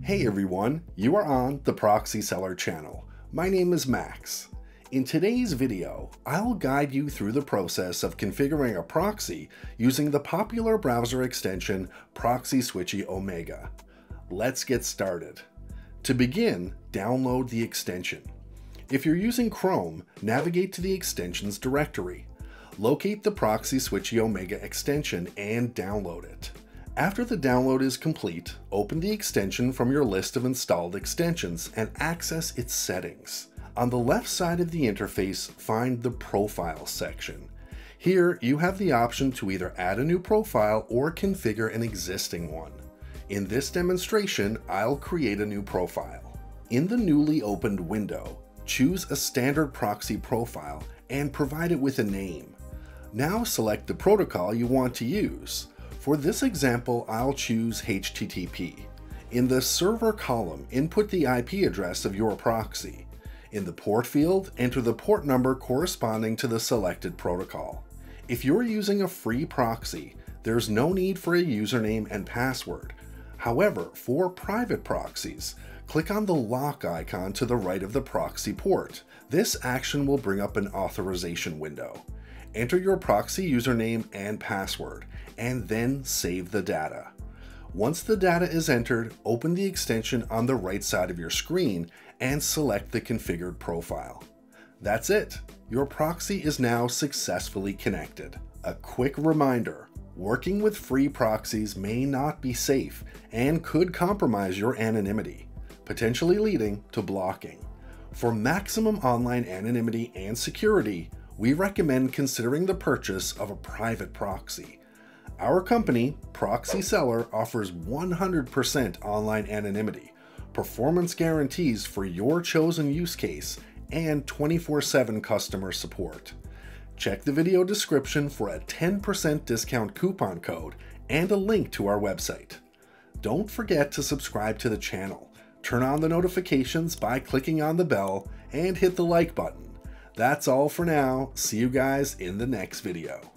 Hey everyone, you are on the Proxy Seller channel. My name is Max. In today's video, I'll guide you through the process of configuring a proxy using the popular browser extension Proxy Switchy Omega. Let's get started. To begin, download the extension. If you're using Chrome, navigate to the extensions directory. Locate the Proxy Switchy Omega extension and download it. After the download is complete, open the extension from your list of installed extensions and access its settings. On the left side of the interface, find the Profile section. Here, you have the option to either add a new profile or configure an existing one. In this demonstration, I'll create a new profile. In the newly opened window, choose a standard proxy profile and provide it with a name. Now select the protocol you want to use. For this example, I'll choose HTTP. In the server column, input the IP address of your proxy. In the port field, enter the port number corresponding to the selected protocol. If you're using a free proxy, there's no need for a username and password. However, for private proxies, click on the lock icon to the right of the proxy port. This action will bring up an authorization window. Enter your proxy username and password, and then save the data. Once the data is entered, open the extension on the right side of your screen and select the configured profile. That's it. Your proxy is now successfully connected. A quick reminder, working with free proxies may not be safe and could compromise your anonymity, potentially leading to blocking. For maximum online anonymity and security, we recommend considering the purchase of a private proxy. Our company, Proxy Seller, offers 100% online anonymity, performance guarantees for your chosen use case, and 24/7 customer support. Check the video description for a 10% discount coupon code and a link to our website. Don't forget to subscribe to the channel, turn on the notifications by clicking on the bell, and hit the like button. That's all for now. See you guys in the next video.